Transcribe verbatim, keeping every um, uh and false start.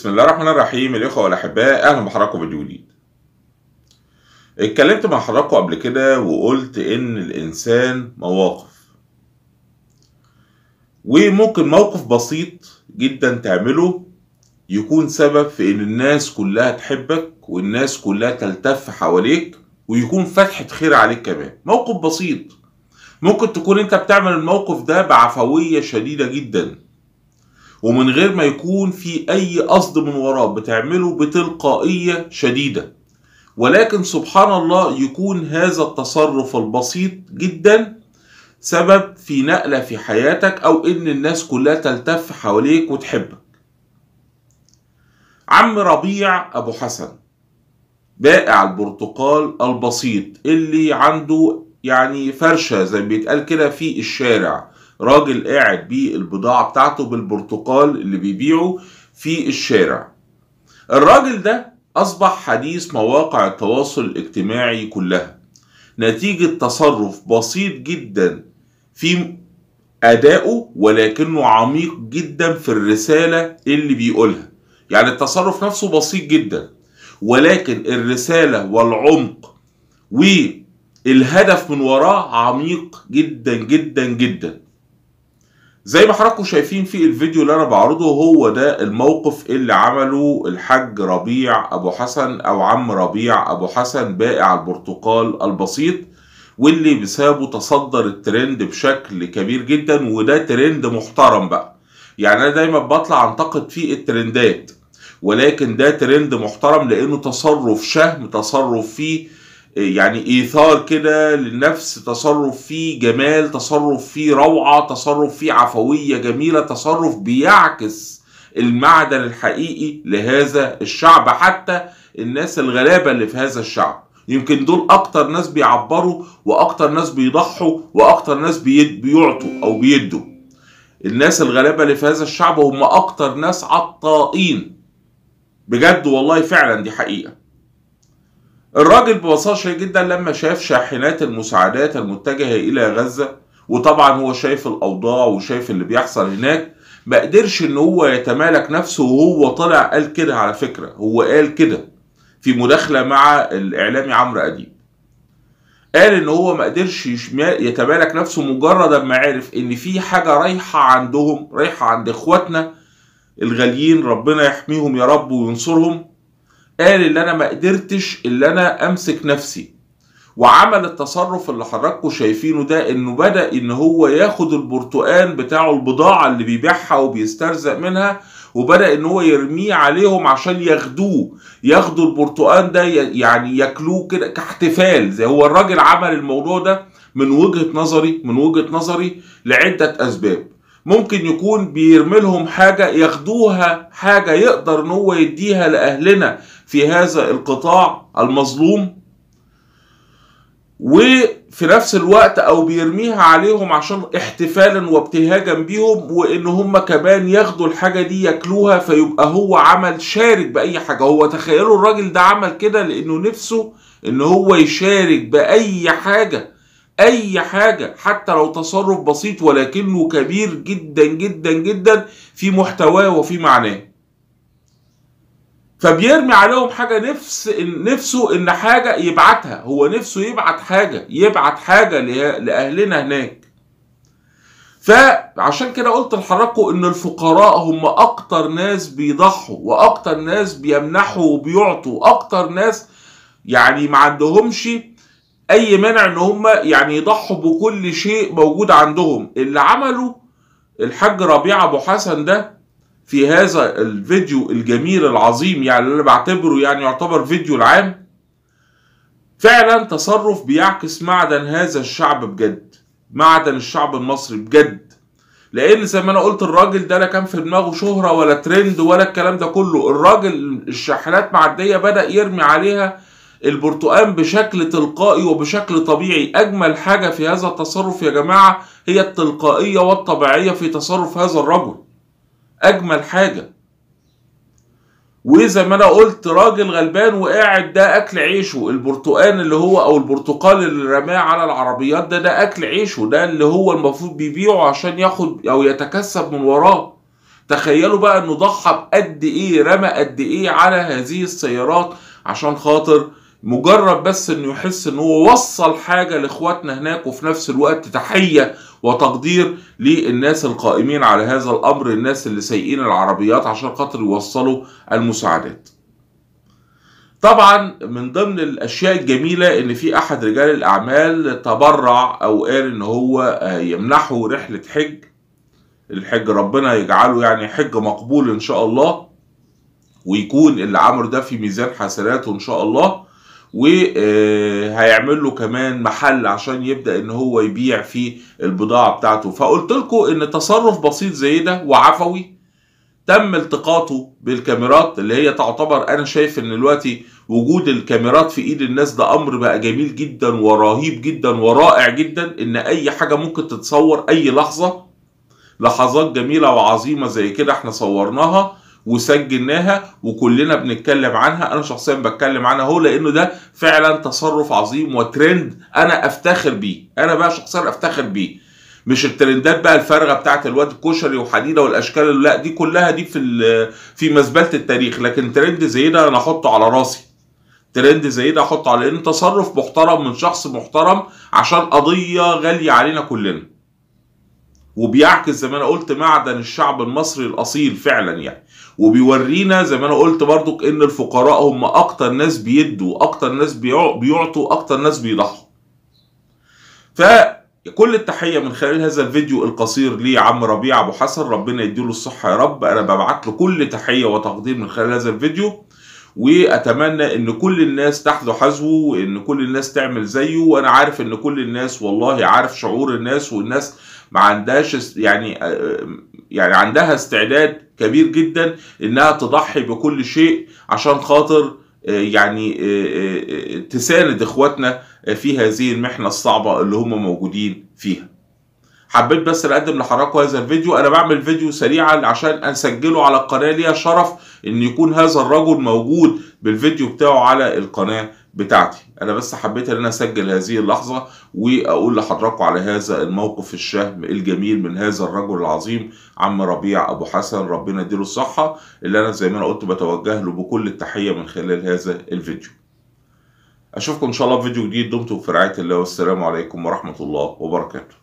بسم الله الرحمن الرحيم. الاخوه والاحباء اهلا بحضراتكم فيديو جديد. اتكلمت مع حضراتكم قبل كده وقلت ان الانسان مواقف، وممكن موقف بسيط جدا تعمله يكون سبب في ان الناس كلها تحبك والناس كلها تلتف حواليك ويكون فتحة خير عليك. كمان موقف بسيط ممكن تكون انت بتعمل الموقف ده بعفوية شديدة جدا ومن غير ما يكون في اي قصد من وراه، بتعمله بتلقائية شديدة، ولكن سبحان الله يكون هذا التصرف البسيط جدا سبب في نقلة في حياتك او ان الناس كلها تلتف حواليك وتحبك. عم ربيع أبو حسن بائع البرتقال البسيط اللي عنده يعني فرشة زي ما بيتقال كده في الشارع، راجل قاعد بالبضاعة بتاعته بالبرتقال اللي بيبيعه في الشارع. الراجل ده أصبح حديث مواقع التواصل الاجتماعي كلها نتيجة تصرف بسيط جدا في أدائه، ولكنه عميق جدا في الرسالة اللي بيقولها. يعني التصرف نفسه بسيط جدا ولكن الرسالة والعمق والهدف من وراه عميق جدا جدا جدا. زي ما حضراتكم شايفين في الفيديو اللي انا بعرضه، هو ده الموقف اللي عمله الحاج ربيع ابو حسن او عم ربيع ابو حسن بائع البرتقال البسيط، واللي بسببه تصدر الترند بشكل كبير جدا. وده ترند محترم بقى، يعني انا دايما بطلع انتقد فيه الترندات، ولكن ده ترند محترم لانه تصرف شهم، تصرف فيه يعني ايثار كده للنفس، تصرف فيه جمال، تصرف فيه روعه، تصرف فيه عفويه جميله، تصرف بيعكس المعدن الحقيقي لهذا الشعب. حتى الناس الغلابه اللي في هذا الشعب يمكن دول اكتر ناس بيعبروا واكتر ناس بيضحوا واكتر ناس بيعطوا او بيدوا. الناس الغلابه اللي في هذا الشعب هم اكتر ناس عطائين بجد، والله فعلا دي حقيقه. الراجل ببساطه شديده جدا لما شاف شاحنات المساعدات المتجهه الى غزه، وطبعا هو شايف الاوضاع وشايف اللي بيحصل هناك، ما قدرش ان هو يتمالك نفسه. وهو طلع قال كده، على فكره هو قال كده في مداخله مع الاعلامي عمرو اديب، قال ان هو ما قدرش يتمالك نفسه مجرد اما عرف ان في حاجه رايحه عندهم، رايحه عند اخواتنا الغاليين، ربنا يحميهم يا رب وينصرهم. قال اللي انا ما قدرتش اللي انا امسك نفسي، وعمل التصرف اللي حضراتكم شايفينه ده، انه بدا ان هو ياخد البرتقال بتاعه، البضاعه اللي بيبيعها وبيسترزق منها، وبدا ان هو يرميه عليهم عشان ياخدوه، ياخدوا البرتقال ده يعني ياكلوه كده كاحتفال. زي هو الراجل عمل الموضوع ده من وجهه نظري من وجهه نظري لعده اسباب. ممكن يكون بيرمي لهم حاجه ياخدوها، حاجه يقدر ان هو يديها لاهلنا في هذا القطاع المظلوم، وفي نفس الوقت او بيرميها عليهم عشان احتفالا وابتهاجا بيهم، وان هم كمان ياخدوا الحاجه دي ياكلوها، فيبقى هو عمل شارك باي حاجه. هو تخيلوا الراجل ده عمل كده لانه نفسه ان هو يشارك باي حاجه، اي حاجه، حتى لو تصرف بسيط ولكنه كبير جدا جدا جدا في محتواه وفي معناه. فبيرمي عليهم حاجه، نفس نفسه ان حاجه يبعتها، هو نفسه يبعت حاجه، يبعت حاجه لاهلنا هناك. فعشان كده قلت لحضراتكم ان الفقراء هم اكتر ناس بيضحوا واكتر ناس بيمنحوا وبيعطوا، اكتر ناس يعني ما عندهمش اي مانع ان هم يعني يضحوا بكل شيء موجود عندهم. اللي عمله الحاج ربيع ابو حسن ده في هذا الفيديو الجميل العظيم، يعني اللي بعتبره يعني يعتبر فيديو العام، فعلا تصرف بيعكس معدن هذا الشعب بجد، معدن الشعب المصري بجد. لان زي ما انا قلت الراجل ده لا كان في دماغه شهرة ولا ترند ولا الكلام ده كله. الراجل الشاحنات معدية بدأ يرمي عليها البرتقال بشكل تلقائي وبشكل طبيعي. اجمل حاجة في هذا التصرف يا جماعة هي التلقائية والطبيعية في تصرف هذا الرجل، اجمل حاجه. وزي ما انا قلت راجل غلبان وقاعد ده اكل عيشه، البرتقال اللي هو او البرتقال اللي رماه على العربيات ده ده اكل عيشه، ده اللي هو المفروض بيبيعه عشان ياخد او يتكسب من وراه. تخيلوا بقى انه ضحى بقد ايه، رمى قد ايه على هذه السيارات عشان خاطر مجرد بس انه يحس انه هو وصل حاجه لاخواتنا هناك، وفي نفس الوقت تحيه وتقدير للناس القائمين على هذا الامر، الناس اللي سايقين العربيات عشان خاطر يوصلوا المساعدات. طبعا من ضمن الاشياء الجميله ان في احد رجال الاعمال تبرع او قال ان هو يمنحه رحله حج، الحج ربنا يجعله يعني حج مقبول ان شاء الله، ويكون اللي عمله ده في ميزان حسناته ان شاء الله، وهيعمل له كمان محل عشان يبدأ ان هو يبيع فيه البضاعة بتاعته. فقلت لكم ان تصرف بسيط زي ده وعفوي تم التقاطه بالكاميرات اللي هي تعتبر، انا شايف ان دلوقتي وجود الكاميرات في ايد الناس ده امر بقى جميل جدا ورهيب جدا ورائع جدا، ان اي حاجة ممكن تتصور اي لحظة، لحظات جميلة وعظيمة زي كده احنا صورناها وسجلناها وكلنا بنتكلم عنها، انا شخصيا بتكلم عنها اهو، لانه ده فعلا تصرف عظيم وترند انا افتخر بيه، انا بقى شخصيا افتخر بيه، مش الترندات بقى الفارغه بتاعت الواد الكشري وحديده والاشكال، لا دي كلها دي في في مزبله التاريخ، لكن ترند زي ده انا احطه على راسي، ترند زي ده احطه على، لان تصرف محترم من شخص محترم عشان قضيه غاليه علينا كلنا، وبيعكس زي ما انا قلت معدن الشعب المصري الاصيل فعلا يعني، وبيورينا زي ما انا قلت برضك ان الفقراء هم اكتر ناس بيدوا، اكتر ناس بيعطوا، اكتر ناس بيضحوا. فكل التحيه من خلال هذا الفيديو القصير لعم ربيع ابو حسن، ربنا يديله الصحه يا رب، انا ببعت له كل تحيه وتقدير من خلال هذا الفيديو، واتمنى ان كل الناس تحذو حذوه، وان كل الناس تعمل زيه، وانا عارف ان كل الناس والله عارف شعور الناس، والناس ما عندهاش يعني يعني عندها استعداد كبير جدا انها تضحي بكل شيء عشان خاطر يعني تساند اخواتنا في هذه المحنه الصعبه اللي هم موجودين فيها. حبيت بس اقدم لحضراتكم هذا الفيديو، انا بعمل فيديو سريعا عشان اسجله على القناه، ليا شرف ان يكون هذا الرجل موجود بالفيديو بتاعه على القناه بتاعتي، انا بس حبيت ان انا اسجل هذه اللحظه واقول لحضراتكم على هذا الموقف الشهم الجميل من هذا الرجل العظيم عم ربيع ابو حسن، ربنا يديله الصحه، اللي انا زي ما انا قلت بتوجه له بكل التحيه من خلال هذا الفيديو. اشوفكم ان شاء الله في فيديو جديد، دمتم في رعايه الله، والسلام عليكم ورحمه الله وبركاته.